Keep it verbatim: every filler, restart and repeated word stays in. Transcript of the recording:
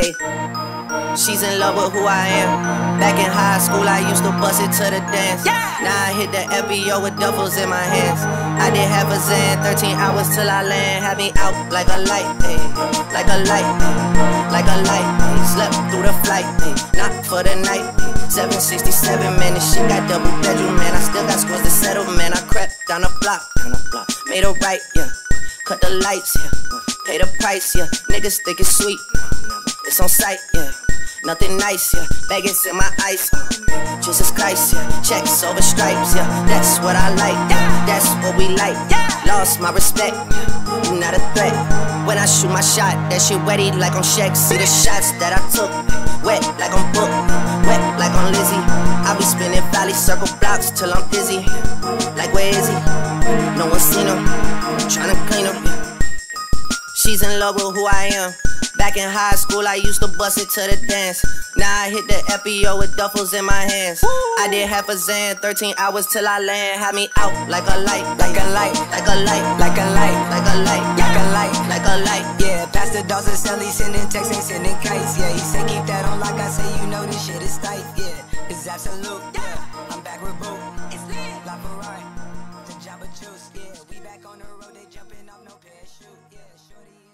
Hey, she's in love with who I am. Back in high school, I used to bust it to the dance. Yeah. Now I hit the F B O with duffels in my hands. I did half a Xan, thirteen hours till I land. Had me out like a light, ay, like a light, ay, like a light. Ay. Slept through the flight, ay, not for the night. Ay. seven sixty-seven, man, this shit got double bedroom, man. I still got scores to settle, man. I crept down the block, down the block. Made a right, yeah. Cut the lights, yeah. Pay the price, yeah. Niggas think it's sweet. It's on sight, yeah. Nothing nice, yeah. Vegas in my eyes, uh. Jesus Christ, yeah. Checks over stripes, yeah. That's what I like, yeah. That's what we like, yeah. Lost my respect, yeah. You not a threat. When I shoot my shot, that shit wetty like on Shaq. See the shots that I took, wet like on Book, wet like on Lizzie. I be spinning valley circle blocks till I'm dizzy. Like where is he? No one seen him. Tryna clean him. She's in love with who I am. Back in high school, I used to bust it to the dance. Now I hit the F B O with duffels in my hands. Woo. I did half a Xan, thirteen hours till I land. Had me out like a light, like a light, like a light, like a light, like a light, like a light, like a light. Yeah, Pastor Dawson Sally sending texts, ain't sending kites. Yeah, he said keep that on like I say, you know this shit is tight. Yeah, it's absolute. Yeah, I'm back with Boo. It's lit. La Ferrari, the Jamba Juice. Yeah, we back on the road, they jumping off no parachute. Yeah, shorty.